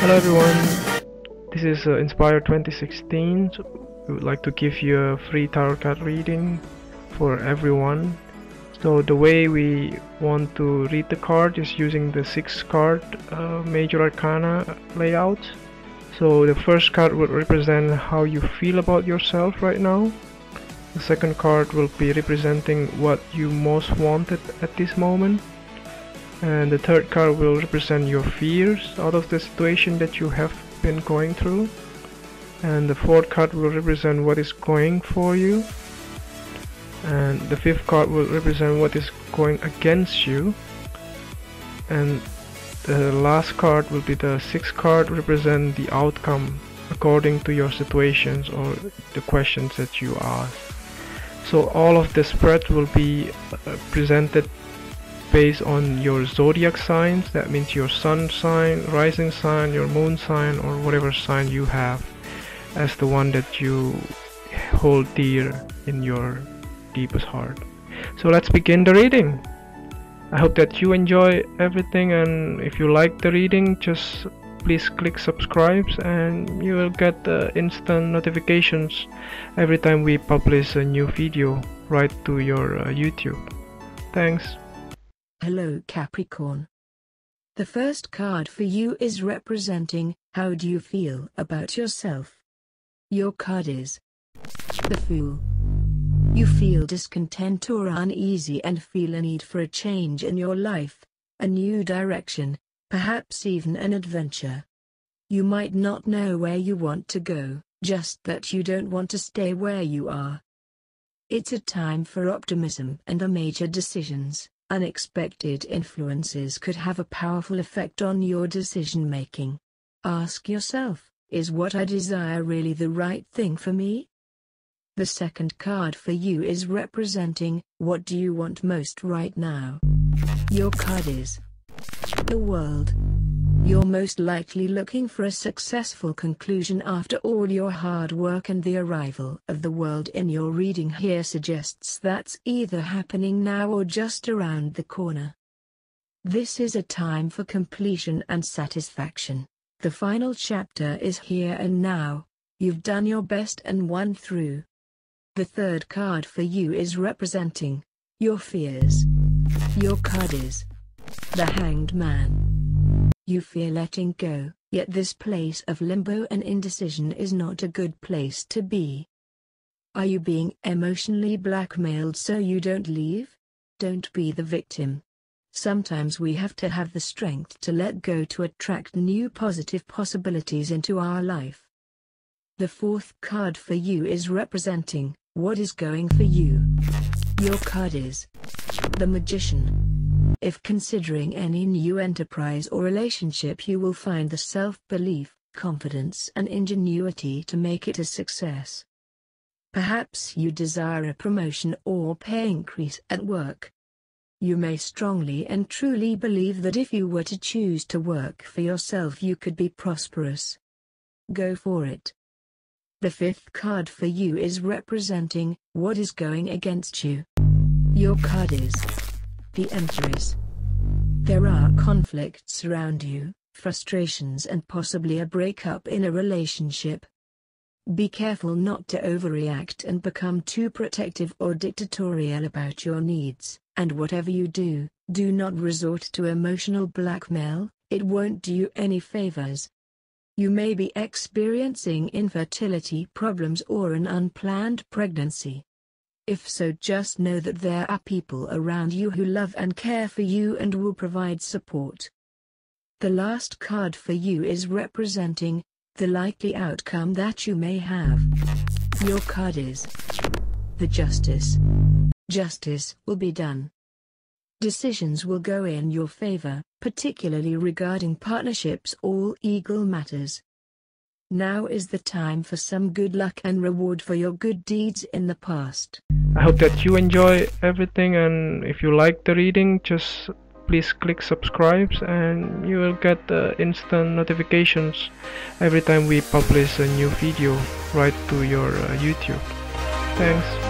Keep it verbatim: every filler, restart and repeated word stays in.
Hello everyone, this is uh, Inspire twenty sixteen. So we would like to give you a free tarot card reading for everyone. So the way we want to read the card is using the six card uh, Major Arcana layout. So the first card will represent how you feel about yourself right now. The second card will be representing what you most wanted at this moment. And the third card will represent your fears out of the situation that you have been going through. And the fourth card will represent what is going for you. And the fifth card will represent what is going against you. And the last card will be the sixth card, represent the outcome according to your situations or the questions that you ask. So all of the spread will be presented based on your zodiac signs. That means your sun sign, rising sign, your moon sign, or whatever sign you have as the one that you hold dear in your deepest heart. So let's begin the reading. I hope that you enjoy everything, and if you like the reading, just please click subscribe and you will get the instant notifications every time we publish a new video right to your uh, YouTube. Thanks. Hello Capricorn. The first card for you is representing how do you feel about yourself. Your card is The Fool. You feel discontent or uneasy and feel a need for a change in your life, a new direction, perhaps even an adventure. You might not know where you want to go, just that you don't want to stay where you are. It's a time for optimism and the major decisions. Unexpected influences could have a powerful effect on your decision-making. Ask yourself, is what I desire really the right thing for me? The second card for you is representing, what do you want most right now? Your card is The World. You're most likely looking for a successful conclusion after all your hard work, and the arrival of the world in your reading here suggests that's either happening now or just around the corner. This is a time for completion and satisfaction. The final chapter is here and now. You've done your best and won through. The third card for you is representing your fears. Your card is The Hanged Man. You fear letting go, yet this place of limbo and indecision is not a good place to be. Are you being emotionally blackmailed so you don't leave? Don't be the victim. Sometimes we have to have the strength to let go to attract new positive possibilities into our life. The fourth card for you is representing, what is going for you? Your card is The Magician. If considering any new enterprise or relationship, you will find the self-belief, confidence and ingenuity to make it a success. Perhaps you desire a promotion or pay increase at work. You may strongly and truly believe that if you were to choose to work for yourself, you could be prosperous. Go for it. The fifth card for you is representing, what is going against you? Your card is The Entries. There are conflicts around you, frustrations and possibly a breakup in a relationship. Be careful not to overreact and become too protective or dictatorial about your needs, and whatever you do, do not resort to emotional blackmail, it won't do you any favors. You may be experiencing infertility problems or an unplanned pregnancy. If so, just know that there are people around you who love and care for you and will provide support. The last card for you is representing the likely outcome that you may have. Your card is The Justice. Justice will be done. Decisions will go in your favor, particularly regarding partnerships or legal matters. Now is the time for some good luck and reward for your good deeds in the past. I hope that you enjoy everything, and if you like the reading, just please click subscribe and you will get the instant notifications every time we publish a new video right to your uh, YouTube. Thanks.